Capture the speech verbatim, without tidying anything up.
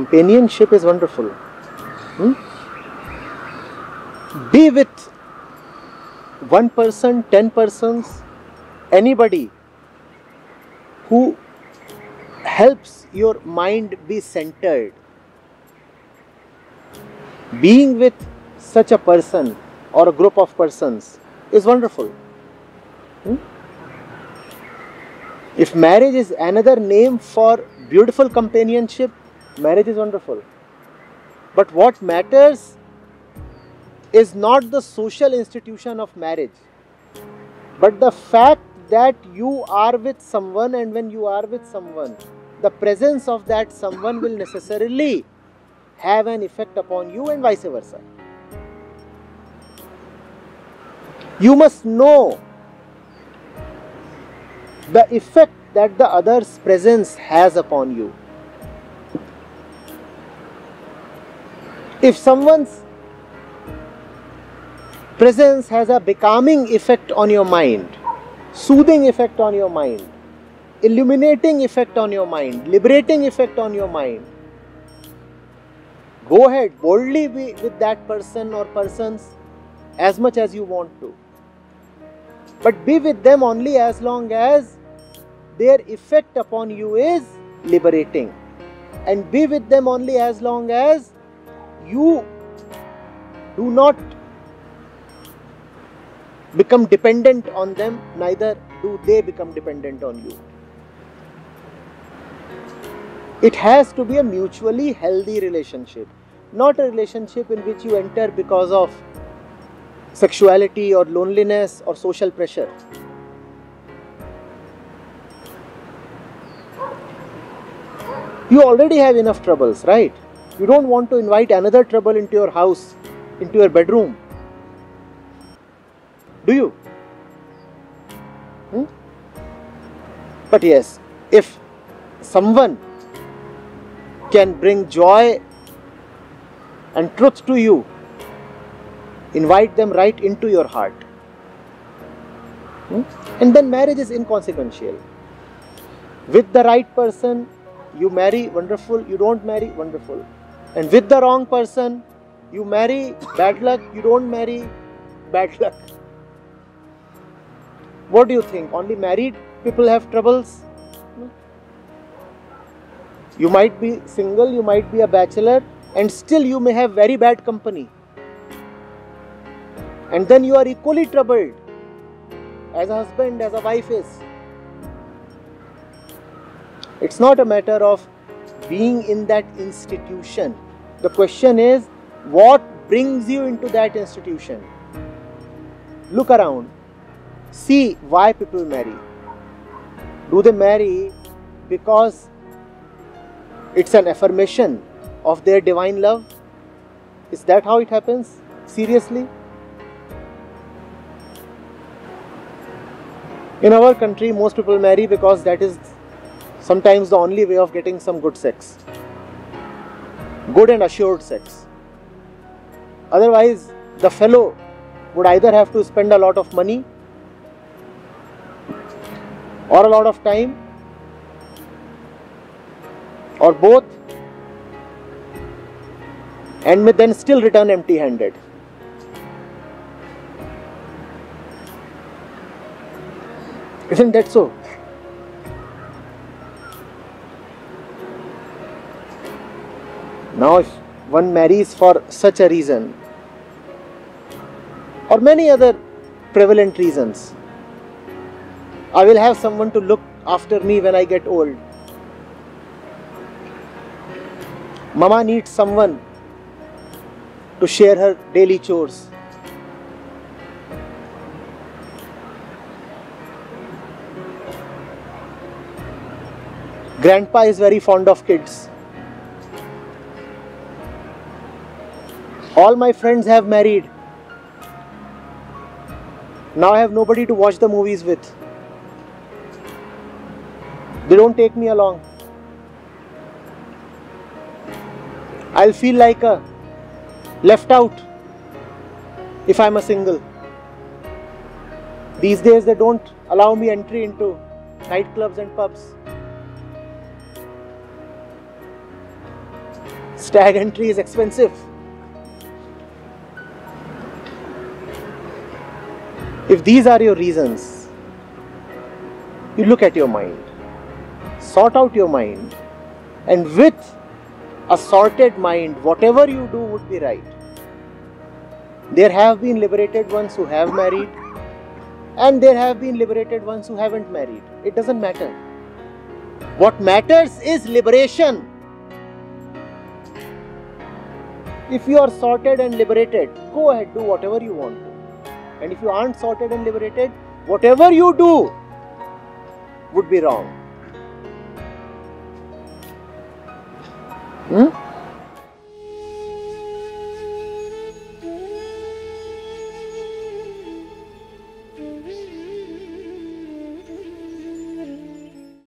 companionship is wonderful. Hmm? Be with one person, ten persons, anybody who helps your mind be centered. Being with such a person or a group of persons is wonderful. Hmm? If marriage is another name for beautiful companionship, marriage is wonderful. But what matters is not the social institution of marriage, but the fact that you are with someone, and when you are with someone, the presence of that someone will necessarily have an effect upon you, and vice versa. You must know the effect that the other's presence has upon you. If someone's presence has a becoming effect on your mind, soothing effect on your mind, illuminating effect on your mind, liberating effect on your mind, go ahead, boldly be with that person or persons as much as you want to. But be with them only as long as their effect upon you is liberating. And be with them only as long as you do not become dependent on them, neither do they become dependent on you. It has to be a mutually healthy relationship, not a relationship in which you enter because of sexuality or loneliness or social pressure. You already have enough troubles, right? You don't want to invite another trouble into your house, into your bedroom. Do you? Hmm? But yes, if someone can bring joy and truth to you, invite them right into your heart. Hmm? And then marriage is inconsequential. With the right person, you marry, wonderful. You don't marry, wonderful. And with the wrong person, you marry, bad luck. You don't marry, bad luck. What do you think? Only married people have troubles? You might be single, you might be a bachelor, and still you may have very bad company. And then you are equally troubled as a husband, as a wife is. It's not a matter of being in that institution. The question is, what brings you into that institution? Look around. See why people marry. Do they marry because it's an affirmation of their divine love? Is that how it happens? Seriously? In our country, most people marry because that is sometimes the only way of getting some good sex. Good and assured sex. Otherwise, the fellow would either have to spend a lot of money or a lot of time, or both, and may then still return empty-handed. Isn't that so? Now if one marries for such a reason, or many other prevalent reasons, I will have someone to look after me when I get old. Mama needs someone to share her daily chores. Grandpa is very fond of kids. All my friends have married. Now I have nobody to watch the movies with. They don't take me along. I'll feel like a left out if I'm a single. These days they don't allow me entry into nightclubs and pubs. Stag entry is expensive. If these are your reasons, you look at your mind, sort out your mind, and with a sorted mind, whatever you do would be right. There have been liberated ones who have married, and there have been liberated ones who haven't married. It doesn't matter. What matters is liberation. If you are sorted and liberated, go ahead, do whatever you want to. And if you aren't sorted and liberated, whatever you do would be wrong. Hmm?